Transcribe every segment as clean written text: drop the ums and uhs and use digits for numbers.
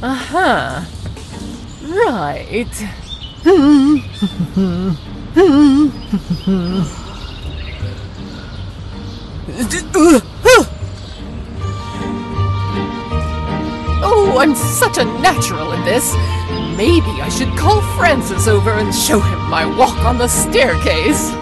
Aha! Right. Oh, I'm such a natural at this. Maybe I should call Francis over and show him my walk on the staircase.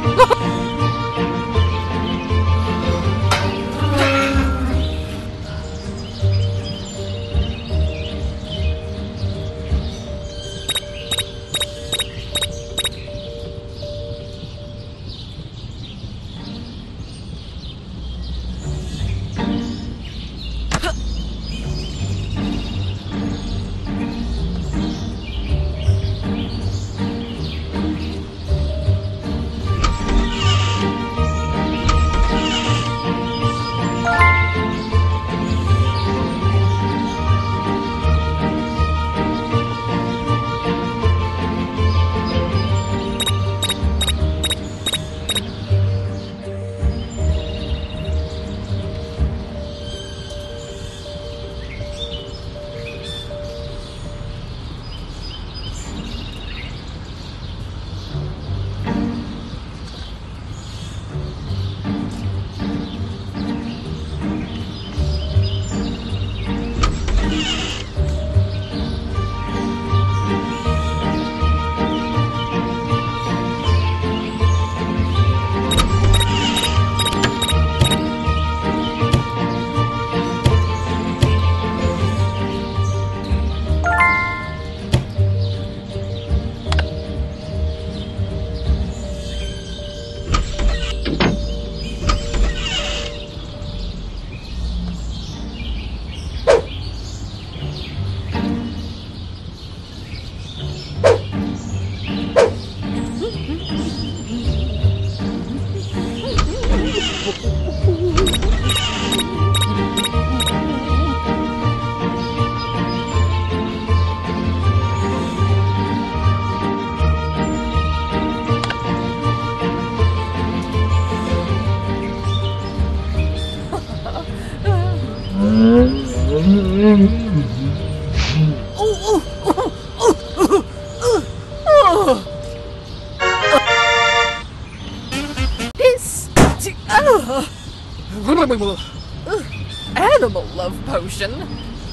Animal love potion?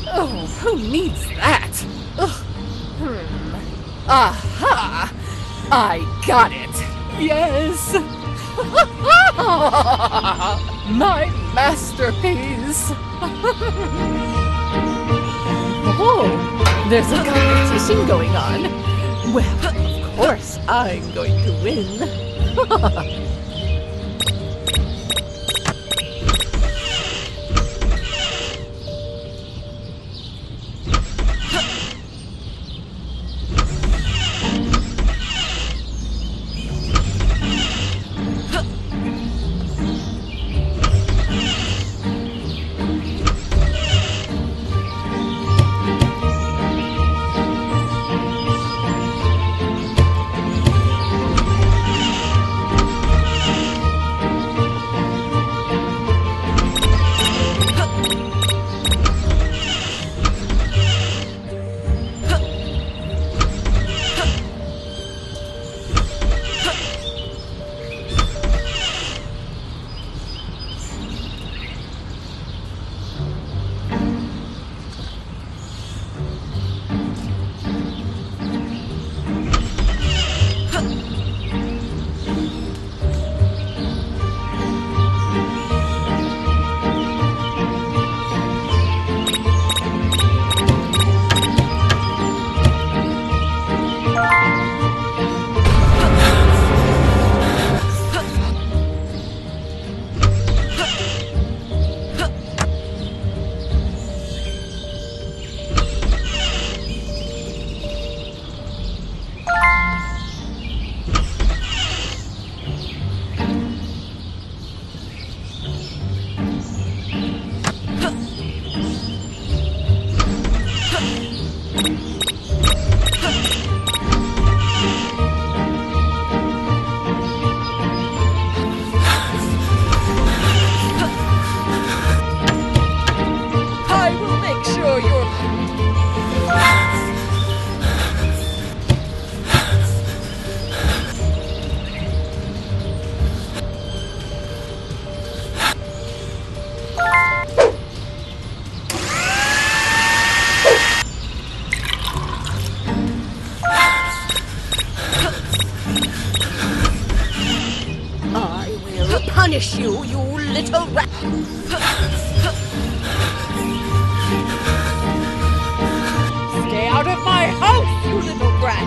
Oh, who needs that? Aha! I got it! Yes! My masterpiece! Oh, there's a competition going on. Well, of course I'm going to win. finish you, you little rat. Stay out of my house, you little brat.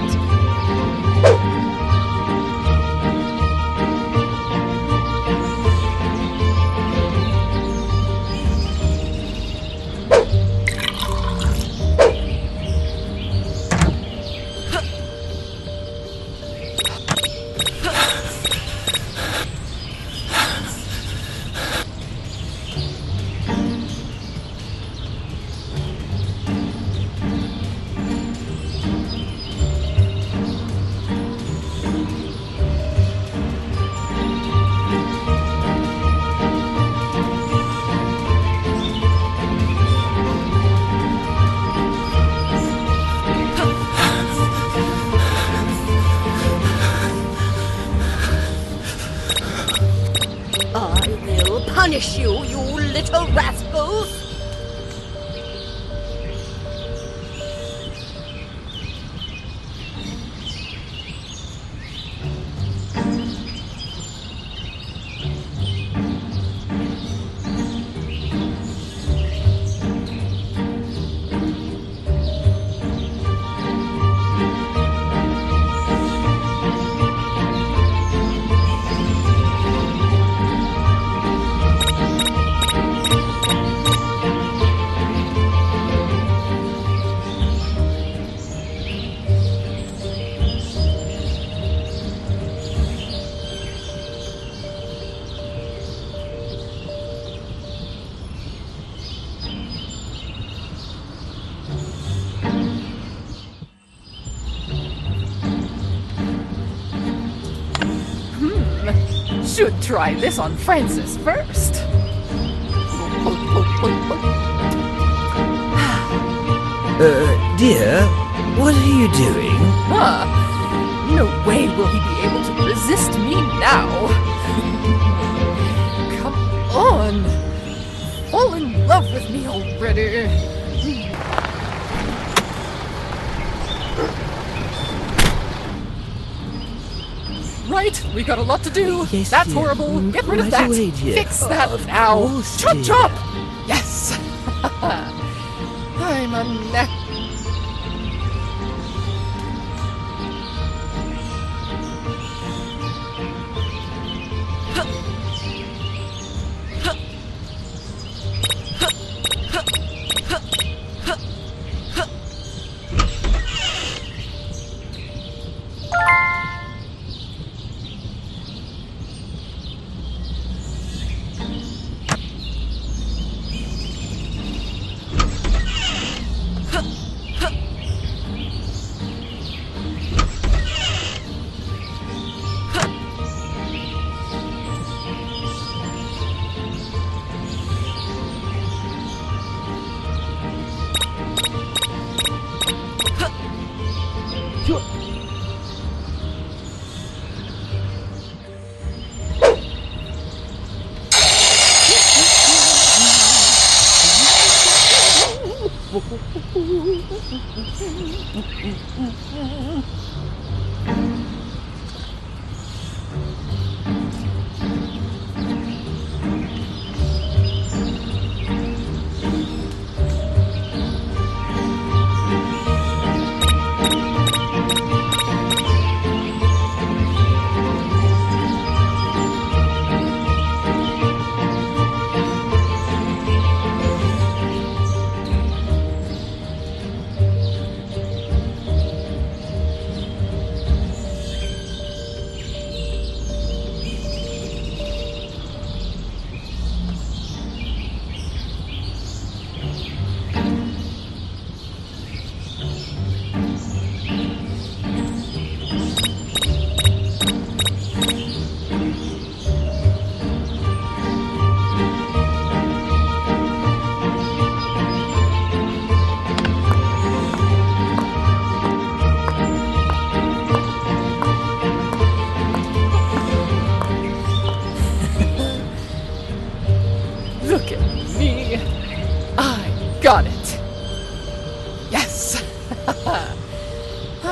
Punish you, you little rascals! Should try this on Francis first. Dear, what are you doing? No way will he be able to resist me now. Come on. Fall in love with me already. Right, we got a lot to do. Yes, that's dear. Horrible. Get rid of that. Away, fix that now. Chop, dear. Chop! Yes! I'm a neck.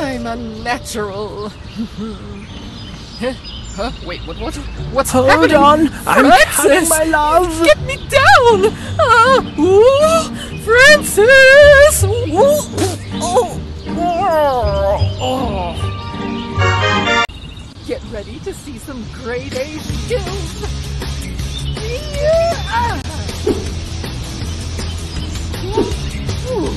I'm unnatural. Huh? Wait, what's Hold on! Francis! I'm coming, my love! Get me down! Francis! Get ready to see some grade A skills! Yeah. Ooh.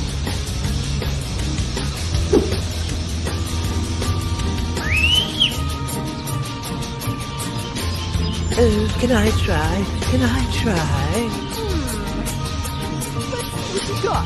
Oh, can I try? Can I try? Let's see what you got.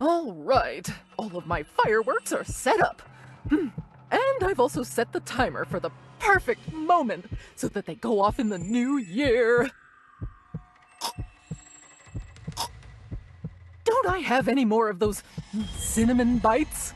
Alright, all of my fireworks are set up. And I've also set the timer for the perfect moment so that they go off in the new year. Don't I have any more of those cinnamon bites?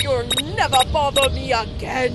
sure you'll never bother me again.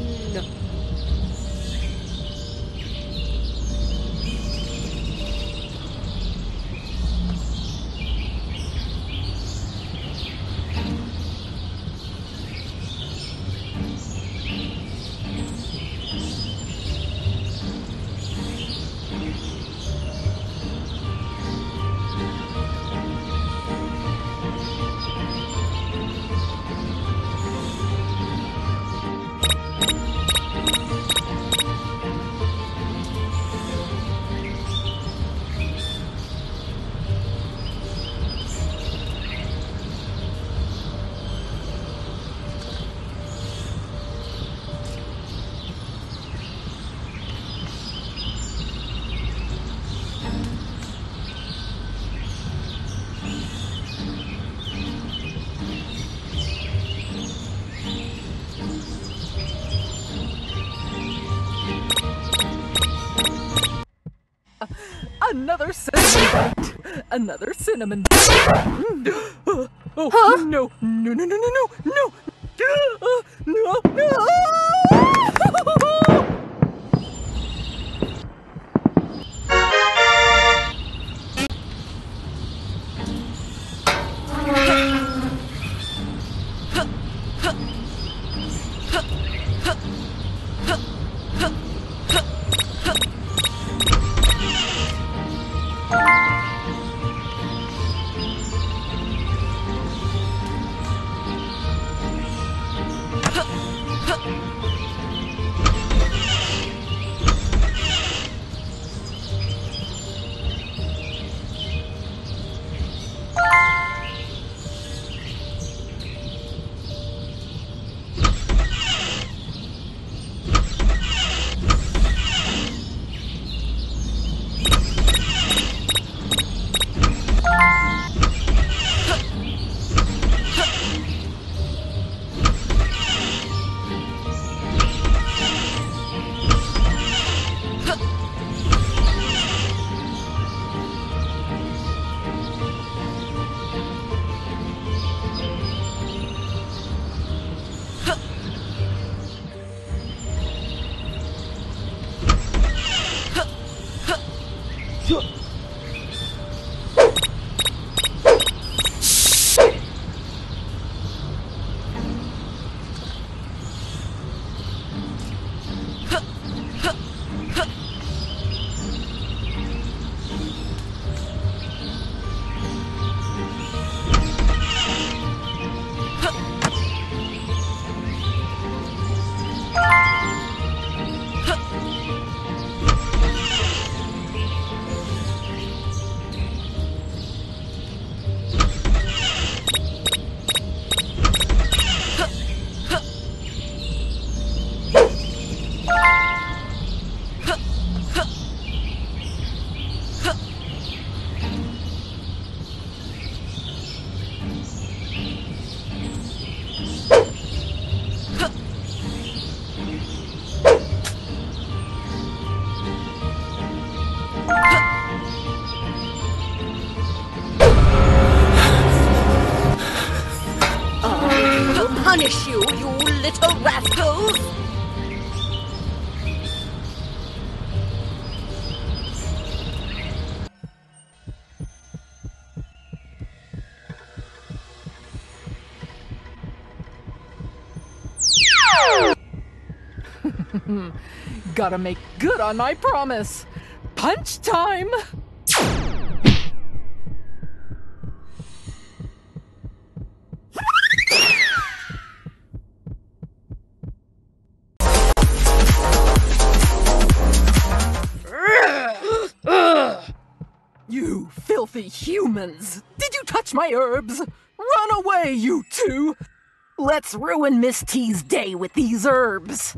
Another cinnamon bite. Another cinnamon bite. Oh, huh? No. Punish you, you little rascals! Gotta make good on my promise! Punch time! You filthy humans! Did you touch my herbs? Run away, you two! Let's ruin Miss T's day with these herbs!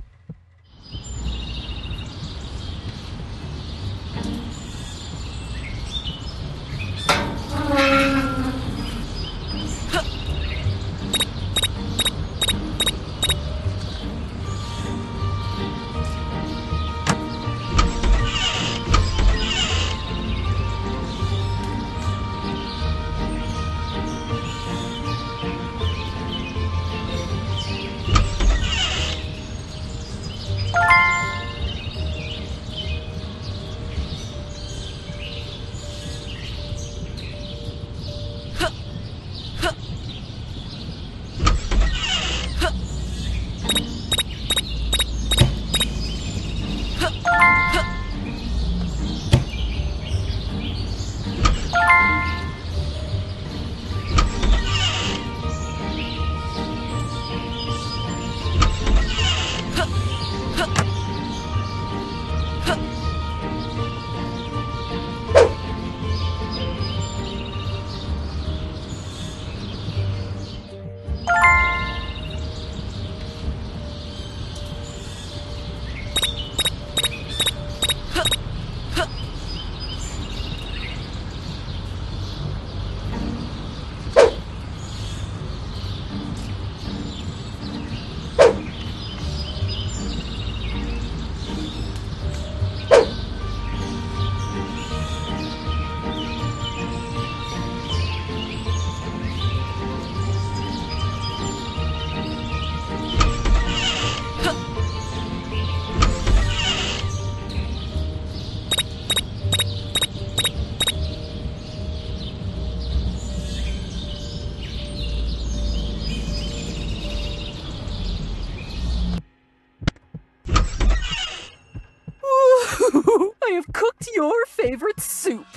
your favorite soup.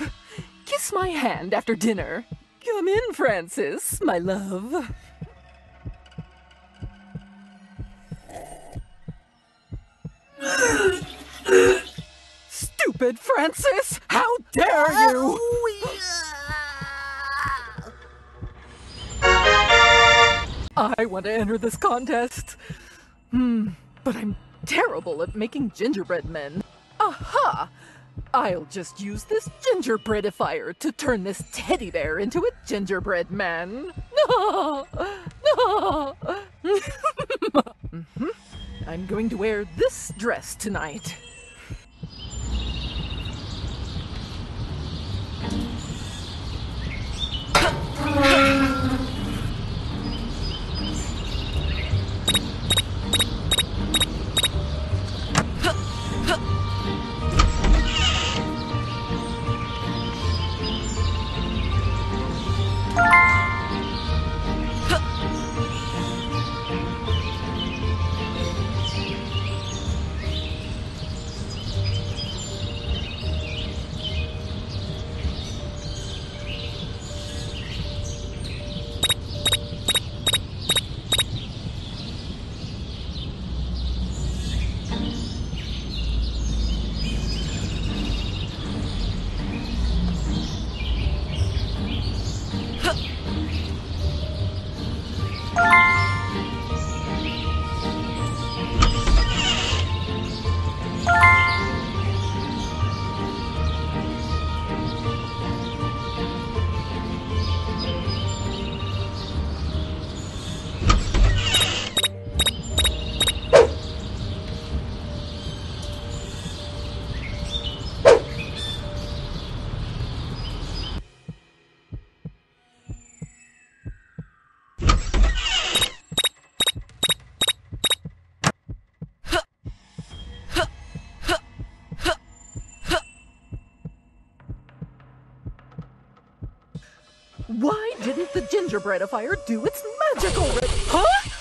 Kiss my hand after dinner. Come in, Francis, my love. Stupid Francis! How dare you! I want to enter this contest. But I'm terrible at making gingerbread men. Aha! I'll just use this gingerbreadifier to turn this teddy bear into a gingerbread man. No! No! I'm going to wear this dress tonight. Why didn't the gingerbreadifier do its magical ritual? Huh?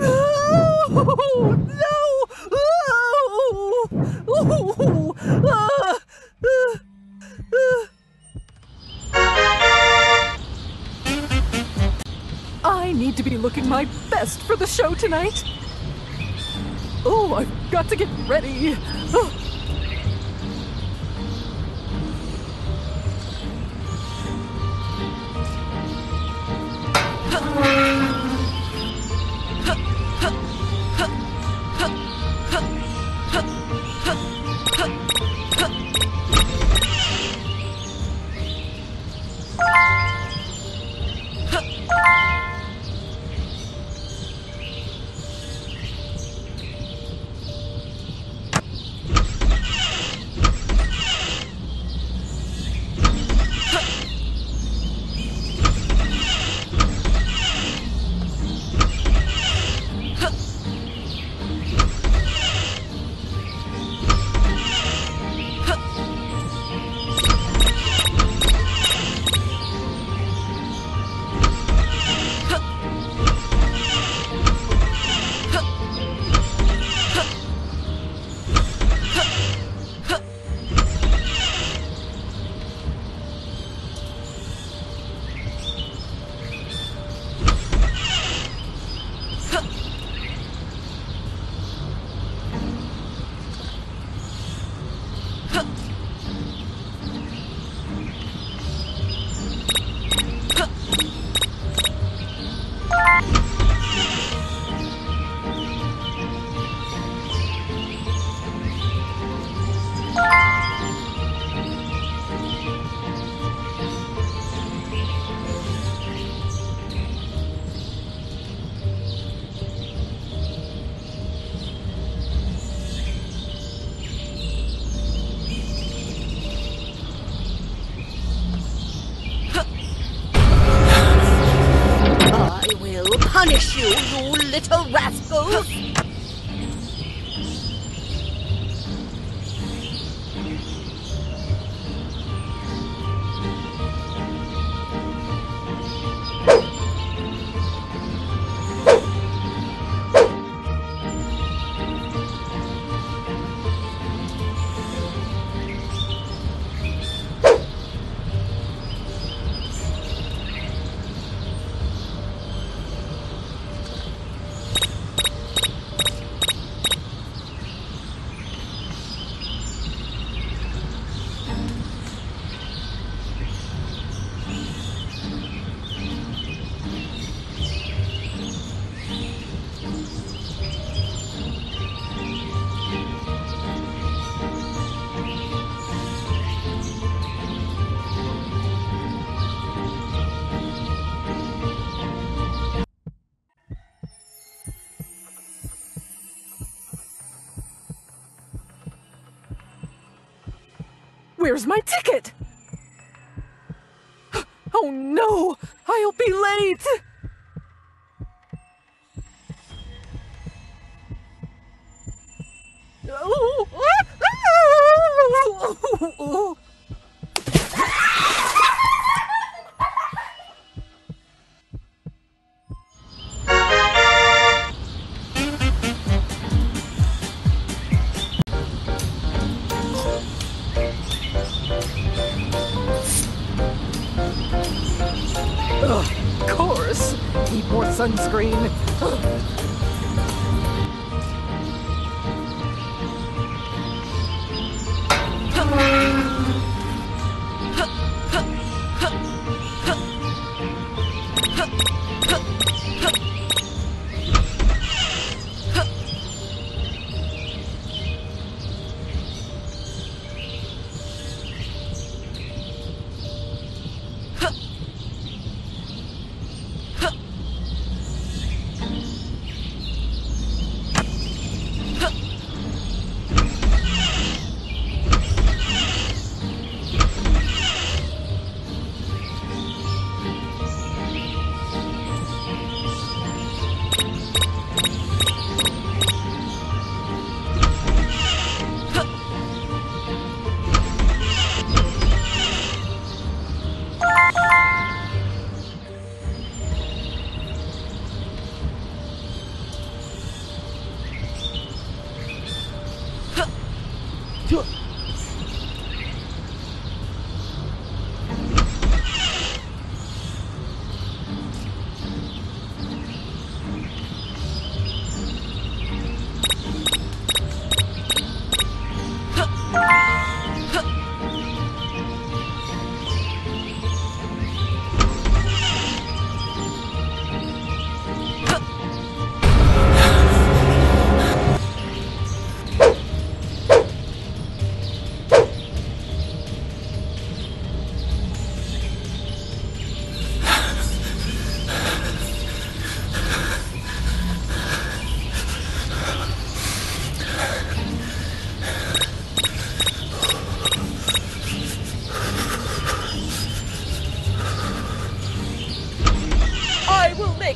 Oh, no! No! Oh! I need to be looking my best for the show tonight. Oh, I've got to get ready. Oh. Punish you, you little rascals! Where's my ticket? Oh no! I'll be late! Of course! Need more sunscreen!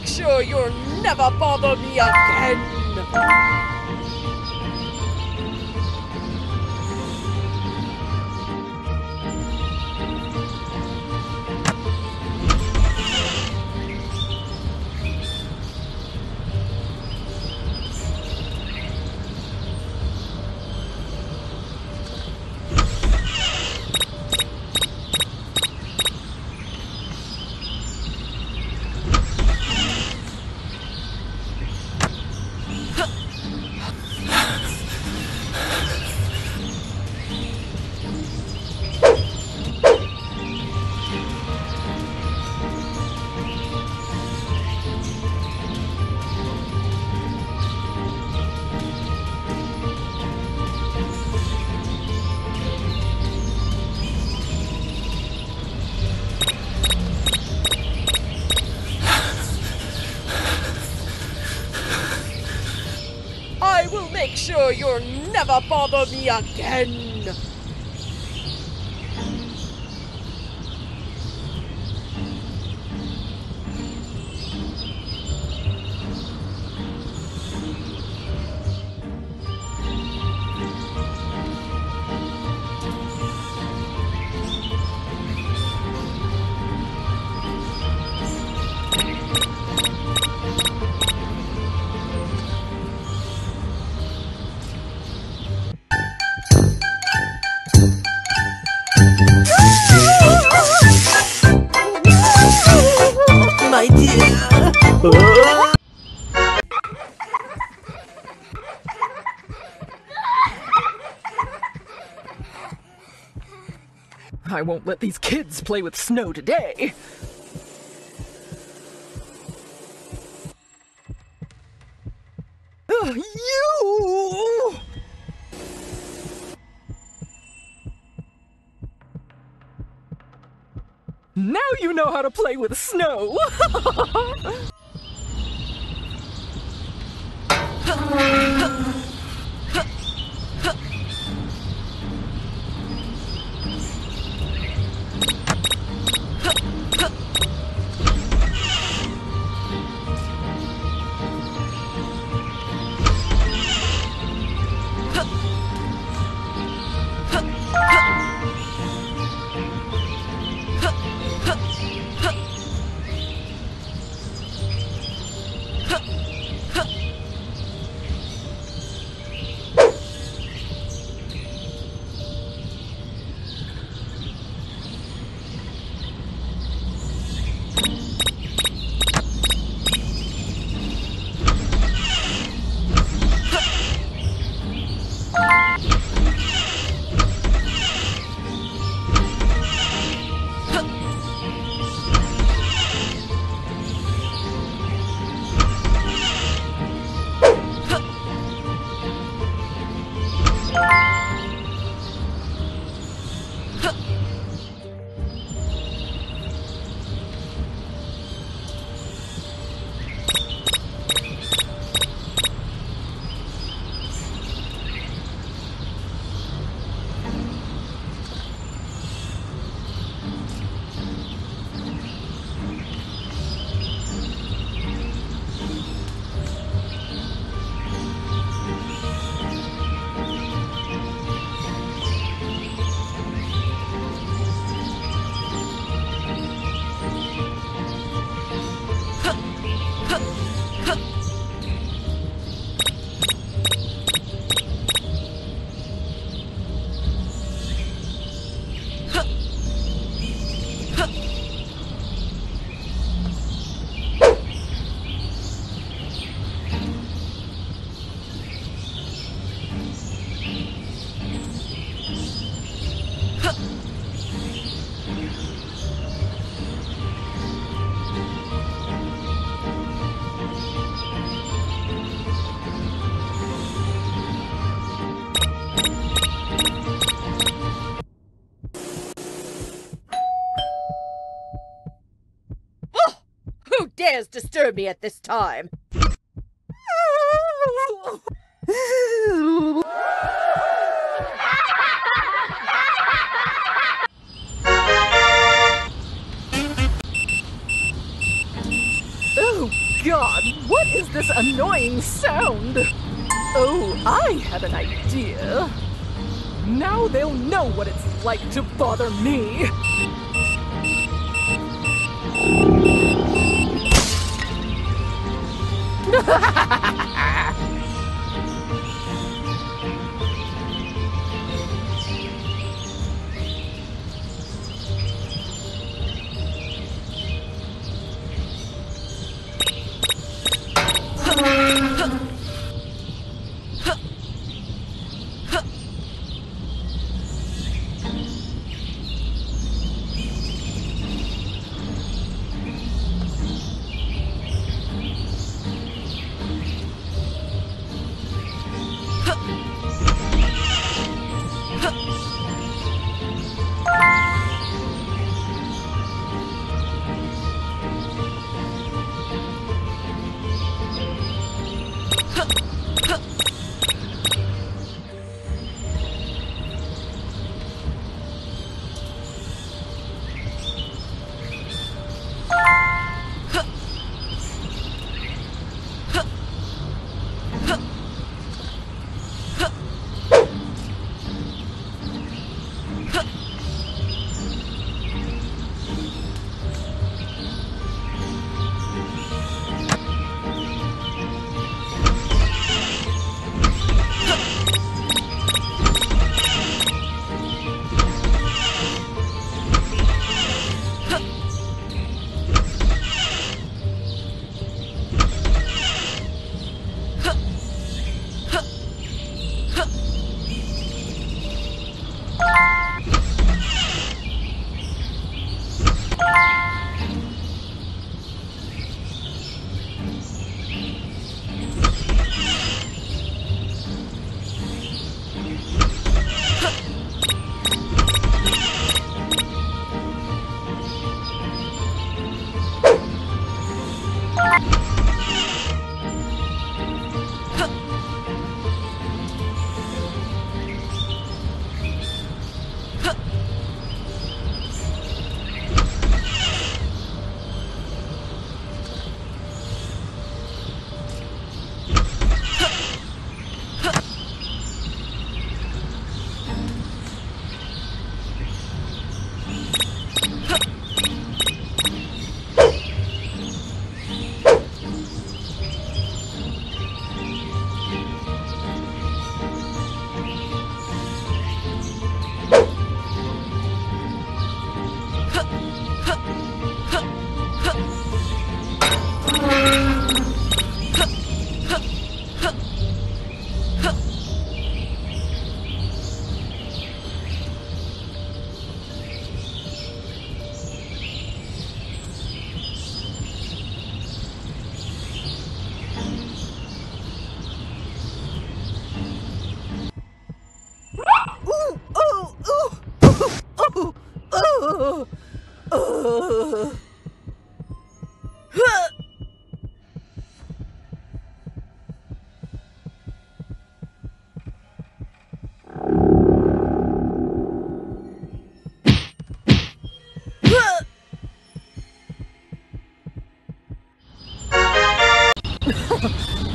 Make sure you'll never bother me again! Make sure you'll never bother me again! I won't let these kids play with snow today. You! Now you know how to play with snow. Dares disturb me at this time. Oh God, what is this annoying sound? Oh, I have an idea. Now they'll know what it's like to bother me.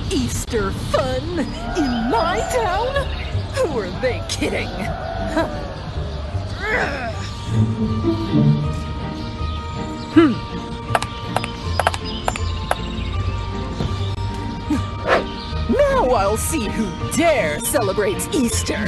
Easter fun in my town? Who are they kidding? So I'll see who dare celebrates Easter.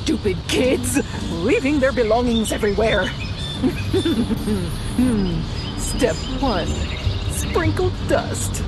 Stupid kids, leaving their belongings everywhere. Step 1, sprinkle dust.